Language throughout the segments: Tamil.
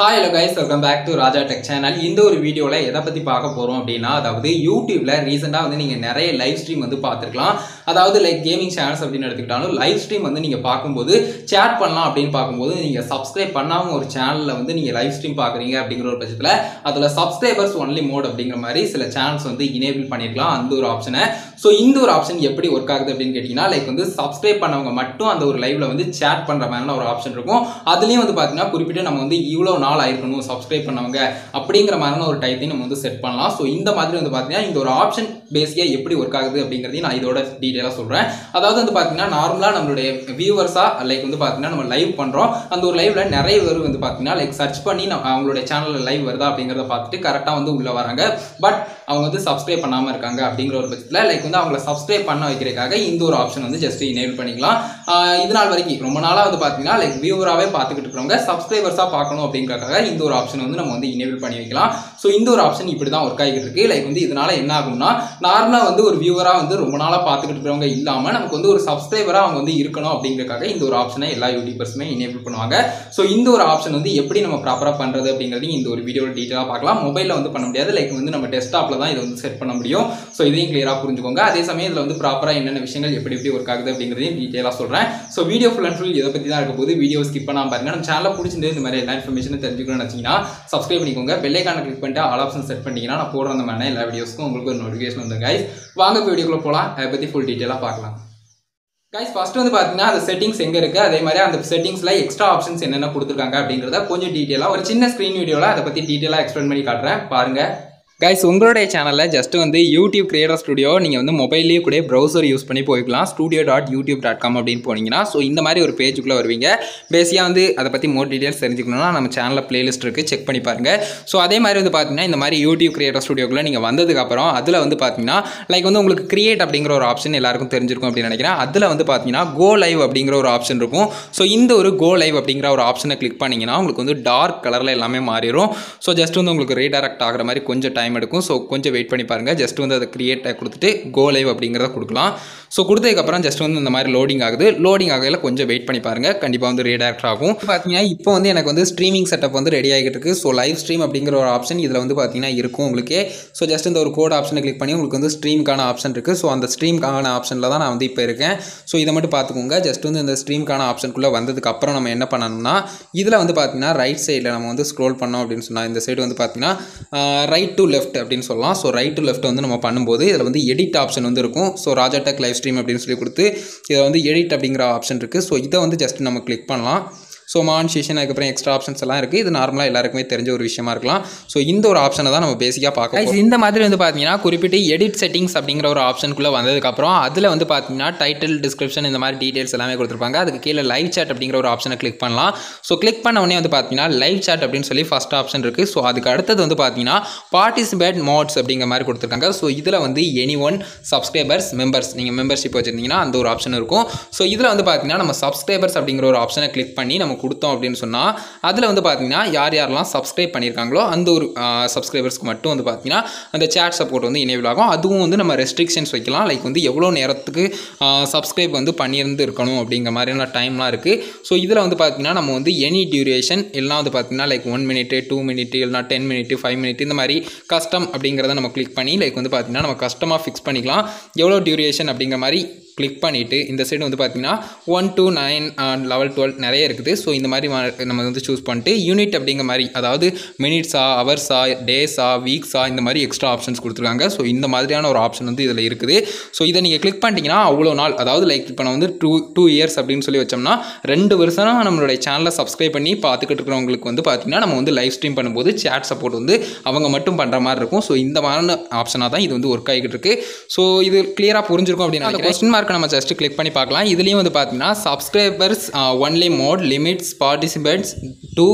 Hi, hello guys, welcome back to Raja Tech channel. In this video, we will see YouTube recent live stream. Like gaming channels, live stream chat subscribe to channel live stream subscribers only mode channels enable option. So this option work like subscribe live chat option. Subscribe and set panla. So in the matter option base எப்படி work out the details of the viewers are like on the pathana live pandra and the live narrator in the pathina like search panina channel live where the path correct on the Ulavaranga, but அவங்க subscribe பண்ணாம இருக்காங்க அப்படிங்கற ஒரு பட்சத்துல லைக் அவங்கள subscribe பண்ண வைக்கிறதுக்காக இந்த ஒரு ஆப்ஷன் just enable பண்ணிக்கலாம். இதனால் வரைக்கும் ரொம்ப நாளா பாத்தீங்கன்னா லைக் வியூவராவே பாத்துக்கிட்டு இருக்கவங்க subscribers-ஆ பார்க்கணும் அப்படிங்கறதுக்காக இந்த ஒரு ஆப்ஷன் நம்ம enable பண்ணி வைக்கலாம். சோ இந்த ஒரு ஆப்ஷன் இப்படி தான் வர்க் ஆகிட்டு இருக்கு. லைக் இதனால என்ன ஆகும்னா நார்மலா ஒரு வியூவரா ரொம்ப நாளா பாத்துக்கிட்டு இருக்கவங்க இல்லாம நமக்கு ஒரு subscriber-ஆ அவங்க இருக்கணும் அப்படிங்கறதுக்காக இந்த ஒரு ஆப்ஷனை எல்லா யூடியூபர்ஸ்மே enable பண்ணுவாங்க. சோ இந்த ஒரு ஆப்ஷன் எப்படி நம்ம ப்ராப்பரா பண்றது அப்படிங்கறதை இந்த ஒரு வீடியோல டீடைலா பார்க்கலாம். மொபைல்ல பண்ண முடியாது. லைக் நம்ம டெஸ்க்டாப்ல set பண்ண முடியும். சோ இதையும் clear-ஆ புரிஞ்சுக்கோங்க. அதே சமயம் இதல ப்ராப்பரா என்னென்ன விஷயங்கள் எப்படி work ஆகுது அப்படிங்கறதையும் டீடைலா சொல்றேன். So video full and full இத பத்தி தான் இருக்க போகுது. வீடியோ ஸ்கிப் பண்ணாம பாருங்க. நம்ம சேனலை பிடிச்சிருந்தா இந்த மாதிரி எல்லா இன்ஃபர்மேஷனும் தெரிஞ்சுக்கணும்னு நினைச்சீங்கன்னா subscribe பண்ணிக்கோங்க. பெல் ஐகானை click பண்ணிட்டு ஆல் ஆப்ஷன் set பண்ணிட்டீங்கன்னா நான் போடுற மாதிரி எல்லா வீடியோஸ்க்கும் உங்களுக்கு ஒரு notification வந்துரும் guys. வாங்க வீடியோக்குள்ள போலாம். அத பத்தி ஃபுல் டீடைலா பார்க்கலாம். Guys, first the settings எங்க இருக்கு அதே மாதிரி அந்த செட்டிங்ஸ்ல எக்ஸ்ட்ரா ஆப்ஷன்ஸ் என்னென்ன கொடுத்திருக்காங்க அப்படிங்கறத கொஞ்சம் டீடைலா ஒரு சின்ன ஸ்கிரீன் வீடியோல அத பத்தி டீடைலா எக்ஸ்பிளைன் பண்ணி காட்றேன் பாருங்க. Guys, உங்களுடைய சேனல்ல just YouTube Creator Studio நீங்க மொபைல்ல கூட browser யூஸ் பண்ணி போய்க்கலாம். studio.youtube.com அப்படினு போனீங்கனா சோ இந்த மாதிரி ஒரு பேஜ்க்குள்ள வருவீங்க. பேசியா அத பத்தி more details தெரிஞ்சுக்கணும்னா நம்ம சேனல்ல playlist இருக்கு, செக் பண்ணி பாருங்க. சோ அதே மாதிரி பாத்தீங்கன்னா இந்த மாதிரி YouTube Creator Studio-க்குள்ள நீங்க வந்ததுக்கு அப்புறம் அதுல பாத்தீங்கன்னா லைக் உங்களுக்கு create அப்படிங்கற ஒரு ஆப்ஷன் எல்லாருக்கும் தெரிஞ்சிருக்கும் அப்படி நினைக்கிறேன். அதுல பாத்தீங்கன்னா go live அப்படிங்கற ஒரு ஆப்ஷன் இருக்கும். சோ இந்த ஒரு go live அப்படிங்கற ஒரு ஆப்ஷனை click பண்ணீங்கனா உங்களுக்கு dark கலர்ல எல்லாமே மாறிரும். சோ just உங்களுக்கு redirect ஆகுற மாதிரி கொஞ்சம் டைம் எடுக்கும். சோ கொஞ்சம் வெயிட் பண்ணி பாருங்க. ஜஸ்ட் அத கிரியேட் கொடுத்துட்டு go live அப்படிங்கறத கொடுக்கலாம். சோ கொடுத்ததுக்கு அப்புறம் ஜஸ்ட் இந்த மாதிரி லோடிங் ஆகுது. லோடிங் ஆகையில கொஞ்சம் வெயிட் பண்ணி பாருங்க. கண்டிப்பா ரீடைரக்ட் ஆகும். பாத்தீங்கன்னா இப்போ எனக்கு ஸ்ட்ரீமிங் செட்டப் ரெடி ஆகிட்டு இருக்கு. சோ லைவ் ஸ்ட்ரீம் அப்படிங்கற ஒரு ஆப்ஷன் இதுல பாத்தீங்கன்னா இருக்கும் உங்களுக்கு. சோ ஜஸ்ட் இந்த ஒரு கோட் ஆப்ஷனை click பண்ணி உங்களுக்கு ஸ்ட்ரீம்கான ஆப்ஷன் இருக்கு. சோ அந்த ஸ்ட்ரீம்கான ஆப்ஷன்ல தான் நான் இப்போ இருக்கேன். சோ இத மட்டும் பாத்துக்கோங்க. ஜஸ்ட் இந்த ஸ்ட்ரீம்கான ஆப்ஷனுக்குள்ள வந்ததுக்கு அப்புறம் நம்ம என்ன பண்ணனும்னா இதுல பாத்தீங்கன்னா ரைட் சைடுல நம்ம ஸ்க்ரோல் பண்ணோம் அப்படினு சொன்னா இந்த சைடு பாத்தீங்கன்னா ரைட் டு left அப்படினு சொல்லலாம். சோ ரைட் டு left நம்ம பண்ணும்போது இதல edit ஆப்ஷன் இருக்கும். So Raja tech live stream அப்படினு சொல்லி கொடுத்து இதல edit அப்படிங்கற ஆப்ஷன் இருக்கு. சோ இத just நம்ம click பண்ணலாம். சோ மானிசேஷன் அதுக்கு அப்புறம் எக்ஸ்ட்ரா ஆப்ஷன்ஸ் எல்லாம் இருக்கு. இது நார்மலா எல்லாருக்குமே தெரிஞ்ச ஒரு விஷயமா இருக்கலாம். சோ இந்த ஒரு ஆப்ஷனை தான் நம்ம பேசிக்கா பார்க்க போறோம். இந்த மாதிரி பாத்தீங்கன்னா குறிப்பிட்டு எடிட் செட்டிங்ஸ் அப்படிங்கற ஒரு ஆப்ஷனுக்குள்ள வந்ததுக்கு அப்புறம் அதுல பாத்தீங்கன்னா டைட்டில் டிஸ்கிரிப்ஷன் இந்த மாதிரி டீடைல்ஸ் எல்லாமே கொடுத்திருப்பாங்க. அதுக்கு கீழ லைவ் chat அப்படிங்கற ஒரு ஆப்ஷனை click பண்ணலாம். சோ click பண்ண உடனே பாத்தீங்கன்னா லைவ் chat அப்படினு சொல்லி ஃபர்ஸ்ட் ஆப்ஷன் இருக்கு. சோ அதுக்கு அடுத்து பாத்தீங்கன்னா பார்ட்டிசிபேட் மோட்ஸ் அப்படிங்கற மாதிரி கொடுத்திருக்காங்க. சோ இதுல anyone subscribers members நீங்க membership வச்சிருந்தீங்கன்னா அந்த ஒரு ஆப்ஷன் இருக்கும். சோ இதுல பாத்தீங்கன்னா நம்ம subscribers அப்படிங்கற ஒரு ஆப்ஷனை click பண்ணி நம்ம கொடுத்தோம் அப்படினு சொன்னா அதுல பாத்தீங்கன்னா யார் யாரெல்லாம் subscribe பண்ணிருக்காங்களோ அந்த ஒரு subscribers-க்கு மட்டும் பாத்தீங்கன்னா அந்த chat support enable ஆகும். அதுவும் நம்ம restrictions வைக்கலாம். லைக் எவ்வளவு நேரத்துக்கு subscribe பண்ணியிருந்து இருக்கணும் அப்படிங்க மாதிரியான டைம்லாம் இருக்கு. சோ இதுல பாத்தீங்கன்னா நம்ம any duration இல்லனா பாத்தீங்கன்னா லைக் 1 minute 2 minute இல்லனா 10 minute 5 minute இந்த மாதிரி custom அப்படிங்கறத நம்ம click பண்ணி லைக் பாத்தீங்கன்னா நம்ம custom-ஆ fix பண்ணிக்கலாம். எவ்வளவு duration அப்படிங்க மாதிரி கிளிக் பண்ணிட்டு இந்த சைடு பாத்தீங்கன்னா 1 to 9 level 12 நிறைய இருக்குது. சோ இந்த மாதிரி நம்ம சூஸ் பண்ணிட்டு யூனிட் அப்படிங்க மாதிரி அதாவது மினிட்ஸா ஹவர்ஸா டேஸா வீக்ஸா இந்த மாதிரி எக்ஸ்ட்ரா ஆப்ஷன்ஸ் கொடுத்திருக்காங்க. சோ இந்த மாதிரியான ஒரு ஆப்ஷன் இதுல இருக்குது. சோ இத நீங்க கிளிக் பண்ணிட்டீங்கன்னா அவ்வளோ நாள் அதாவது லைக் இப்போ நான் 2 years அப்படினு சொல்லி வச்சோம்னா 2 வருஷமா நம்மளோட சேனலை subscribe பண்ணி பாத்துக்கிட்டு இருக்கறவங்களுக்கு பாத்தீங்கன்னா நம்ம லைவ் ஸ்ட்ரீம் பண்ணும்போது chat support அவங்க மட்டும் பண்ற மாதிரி இருக்கும். சோ இந்த மாதிரி ஆப்ஷனா தான் இது work ஆகிட்டு இருக்கு. சோ இது clear-ஆ புரிஞ்சிருக்கும் அப்படினா அந்த क्वेश्चन மார்க் நம்ம just click பண்ணி பார்க்கலாம். இதுலயும் பாத்தீங்கன்னா subscribers only mode limits participants to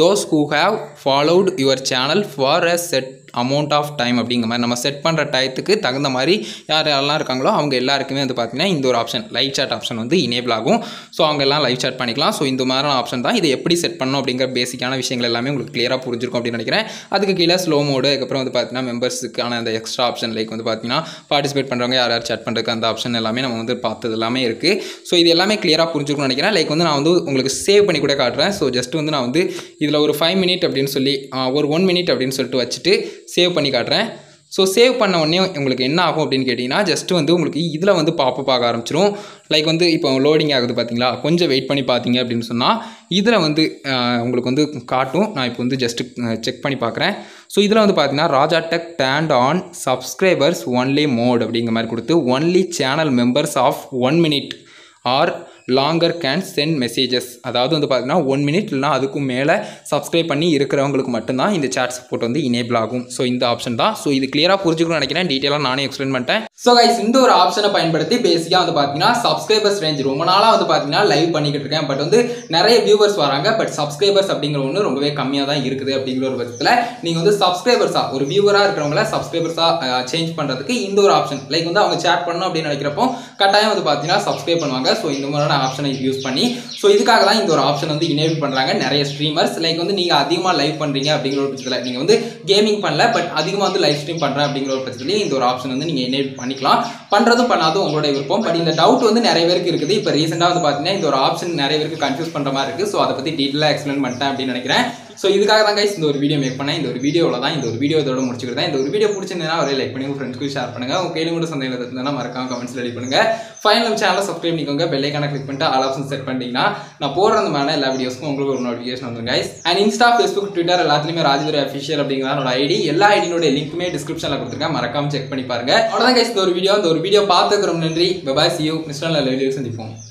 those who have followed your channel for a set amount of time அப்படிங்க மாதிரி நம்ம செட் பண்ற டைத்துக்கு தகுந்த மாதிரி யார் யாரெல்லாம் இருக்காங்களோ அவங்க எல்லாருக்குமே வந்து பாத்தீங்கன்னா இந்த ஒரு ஆப்ஷன் லைவ் chat ஆப்ஷன் வந்து enable ஆகும் சோ அவங்க எல்லாம் லைவ் chat பண்ணிக்கலாம் சோ இந்த மாதிரியான ஆப்ஷன் தான் இது எப்படி செட் பண்ணனும் அப்படிங்கற பேசிக்கான விஷயங்கள் எல்லாமே உங்களுக்கு கிளியரா புரிஞ்சிருக்கும் அப்படி நினைக்கிறேன் அதுக்கு கீழ ஸ்லோ மோட் அதுக்கு அப்புறம் வந்து பாத்தீங்கன்னா மெம்பர்ஸ்க்கான அந்த எக்ஸ்ட்ரா ஆப்ஷன் லைக் வந்து பாத்தீங்கன்னா பார்ட்டிசிபேட் பண்றவங்க யார் யார் chat பண்றதுக்கு அந்த ஆப்ஷன் எல்லாமே நம்ம வந்து பார்த்தது எல்லாமே இருக்கு சோ இது எல்லாமே கிளியரா புரிஞ்சிருக்கும்னு நினைக்கிறேன் லைக் வந்து நான் வந்து உங்களுக்கு சேவ் பண்ணி கூட காட்றேன் சோ ஜஸ்ட் வந்து நான் வந்து இதுல ஒரு 5 minute அப்படினு சொல்லி ஒரு 1 minute அப்படினு சொல்லிட்டு வச்சிட்டு சேவ் பண்ணி காட்றேன் So save பண்ண உடனே உங்களுக்கு என்ன ஆகும் அப்படினு கேட்டினா just வந்து உங்களுக்கு இதல வந்து பாப் அப் ஆக ஆரம்பிச்சிரும் லைக் வந்து இப்போ லோடிங் ஆகுது பாத்தீங்களா கொஞ்சம் வெயிட் பண்ணி பாத்தீங்க அப்படினு சொன்னா இதல வந்து உங்களுக்கு வந்து காட்டும் நான் இப்போ வந்து just செக் பண்ணி பார்க்கறேன் சோ இதல வந்து பாத்தீனா Raja tech turned on subscribers only mode அப்படிங்கற மாதிரி கொடுத்து only channel members of 1 minute or longer can send messages அதாவது வந்து பாத்தீங்கன்னா 1 minute இல்லனா அதுக்கு மேல subscribe பண்ணி இருக்குறவங்களுக்கு மட்டும் தான் இந்த chat support வந்து enable ஆகும் சோ இந்த ஆப்ஷன் தான் சோ இது கிளியரா புரிஞ்சிக்கணும் நினைக்கிறேன் டீடைலா நானே एक्सप्लेन பண்ணிட்டேன் சோ गाइस இந்த ஒரு ஆப்ஷனை பயன்படுத்தி பேசிக்கா வந்து பாத்தீங்கன்னா subscribers range ரொம்ப நாளா வந்து பாத்தீங்கன்னா லைவ் பண்ணிக்கிட்டு இருக்கேன் பட் வந்து நிறைய viewers வராங்க பட் subscribers அப்படிங்கற ஒன்னு ரொம்பவே கம்மியா தான் இருக்குது அப்படிங்கற ஒரு பட்சத்துல நீங்க வந்து subscriberஸா ஒரு viewer-ஆ இருக்கறவங்கள subscriberஸா change பண்றதுக்கு இந்த ஒரு ஆப்ஷன் லைக் வந்து அவங்க chat பண்ணனும் அப்படி நினைக்கிறப்போ கட்டாயம் வந்து பாத்தீங்கன்னா subscribe பண்ணுவாங்க சோ இந்த மாதிரி ஆப்ஷனை யூஸ் பண்ணி சோ இதுக்காக தான் இந்த ஒரு ஆப்ஷன் வந்து enable பண்றாங்க நிறைய ஸ்ட்ரீமர்ஸ் லைக் வந்து நீங்க அதிகமா லைவ் பண்றீங்க அப்படிங்கற ஒரு பட்சத்துல நீங்க வந்து கேமிங் பண்ணல பட் அதிகமா வந்து லைவ் ஸ்ட்ரீம் பண்ற அப்படிங்கற ஒரு பட்சத்துல இந்த ஒரு ஆப்ஷன் வந்து நீங்க enable பண்ணிக்கலாம் பண்றதும் பண்ணாதோ உங்களுடைய விருப்பம் பட் இந்த டவுட் வந்து நிறைய பேருக்கு இருக்குது இப்போ ரீசன்ட்டா வந்து பாத்தீங்கன்னா இந்த ஒரு ஆப்ஷன் நிறைய பேருக்கு கன்ஃபியூஸ் பண்ற மாதிரி இருக்கு சோ அத பத்தி டீடைலா எக்ஸ்பிளைன் பண்ணிட்டேன் அப்படி நினைக்கிறேன் சோ இதுக்காக தான் गाइस இந்த ஒரு வீடியோ மேக் பண்ணேன் இந்த ஒரு வீடியோல தான் இந்த ஒரு வீடியோ இதோட முடிச்சிட்டேன் இந்த ஒரு வீடியோ பிடிச்சிருந்தா ஒரே லைக் பண்ணுங்க फ्रेंड्सக்கு ஷேர் பண்ணுங்க உங்க கேள்வி கூட சந்தேகம் இருந்தா மறக்காம கமெண்ட்ஸ்ல எலி பண்ணுங்க ஃபைனலா சேனலை சப்ஸ்கிரைப் பண்ணிக்கோங்க பெல் ஐகானை கிளிக் பண்ணிட்டு ஆல் ஆப்ஷன் செட் பண்ணிட்டீங்கன்னா நான் போற அந்த மாதிரி எல்லா வீடியோஸ்க்கும் உங்களுக்கு ஒரு நோட்டிஃபிகேஷன் வந்துரும் guys and insta facebook twitter எல்லாத்துலயுமே ராஜதுரை official அப்படிங்கறதானோட ஐடி எல்லா ஐடியோட லிங்க்குமே டிஸ்கிரிப்ஷன்ல கொடுத்திருக்கேன் மறக்காம செக் பண்ணி பாருங்க அவ்வளவுதான் गाइस இந்த ஒரு வீடியோ பார்த்ததுக்கு ரொம்ப நன்றி bye bye see you next time வீடியோல சந்திப்போம்